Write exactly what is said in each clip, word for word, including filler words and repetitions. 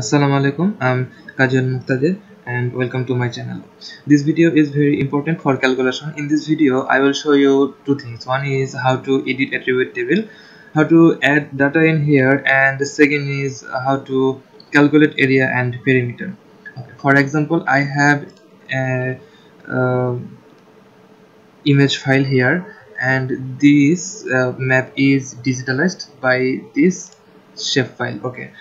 Assalamu alaikum, I'm Kazi Almuqtadir and welcome to my channel. This video is very important for calculation. In this video, I will show you two things. One is how to edit attribute table, how to add data in here, and the second is how to calculate area and perimeter. Okay. For example, I have a uh, image file here, and this uh, map is digitalized by this shapefile. Okay.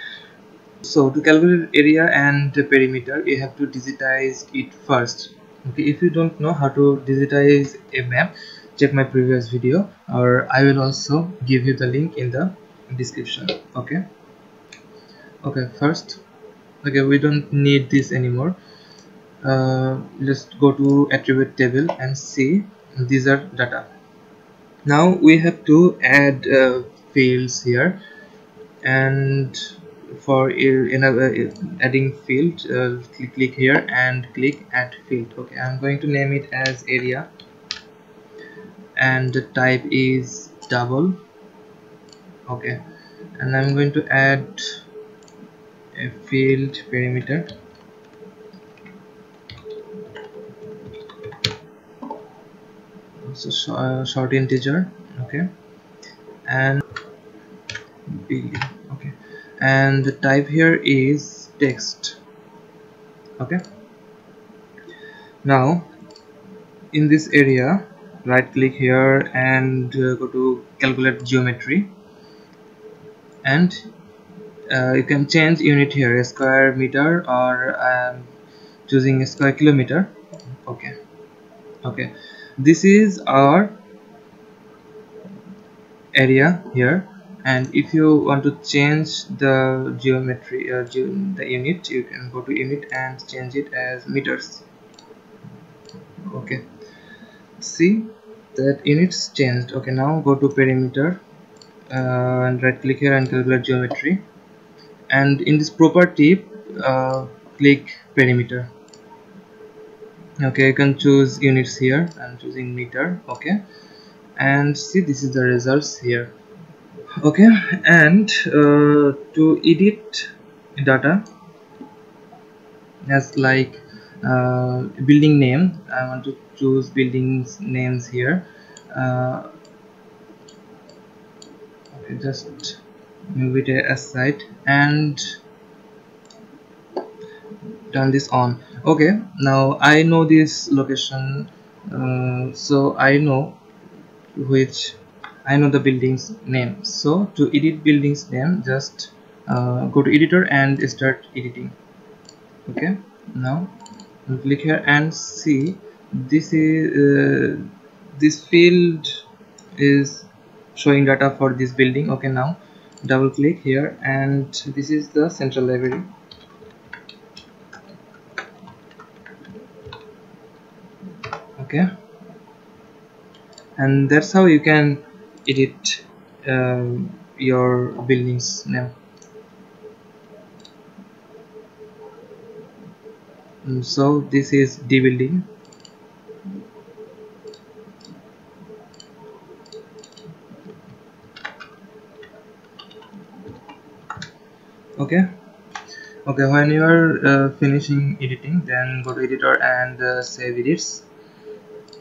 So to calculate area and perimeter, you have to digitize it first. Okay, if you don't know how to digitize a map, check my previous video, or I will also give you the link in the description. Okay. Okay, first, okay, we don't need this anymore. Uh, let's go to attribute table and see these are data. Now we have to add uh, fields here, and for another adding field, uh, click, click here and click add field. Okay, I'm going to name it as area, and the type is double. Okay, and I'm going to add a field perimeter. So sh uh, short integer. Okay, and building. Okay. And the type here is text. Okay, now in this area, right click here and uh, go to calculate geometry, and uh, you can change unit here, a square meter, or um, choosing a square kilometer. Okay, okay, this is our area here. And if you want to change the geometry, uh, ge the unit, you can go to unit and change it as meters. Okay, see that units changed. Okay, now go to perimeter uh, and right click here and calculate geometry. And in this property, uh, click perimeter. Okay, you can choose units here. I'm choosing meter. Okay, and see, this is the results here. Okay, and uh, to edit data, just like uh, building name, I want to choose buildings names here. Uh, okay, just move it aside and turn this on. Okay, now I know this location, uh, so I know which. I know the building's name. So to edit building's name, just uh, go to editor and start editing. Okay, now click here and see, this is uh, this field is showing data for this building. Okay, now double click here, and this is the central library. Okay, and that's how you can edit uh, your building's name. And so this is D building. Okay. Okay. When you are uh, finishing editing, then go to editor and uh, save edits,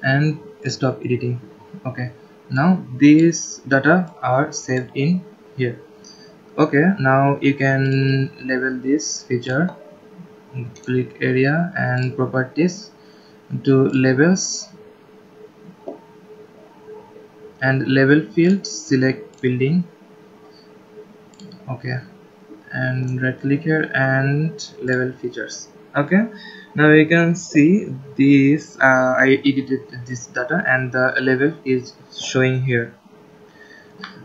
and stop editing. Okay. Now these data are saved in here. Okay, now you can label this feature, click area and properties to labels, and label field select building. Okay, and right click here and label features. Okay, now you can see this, uh, I edited this data and the label is showing here.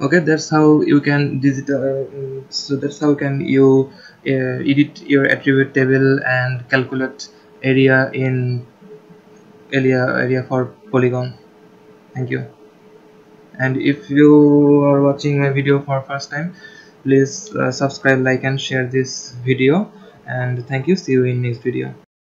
Okay, that's how you can digital, uh, so that's how can you uh, edit your attribute table and calculate area in area area for polygon. Thank you. And if you are watching my video for first time, please uh, subscribe, like and share this video. And thank you. See you in next video.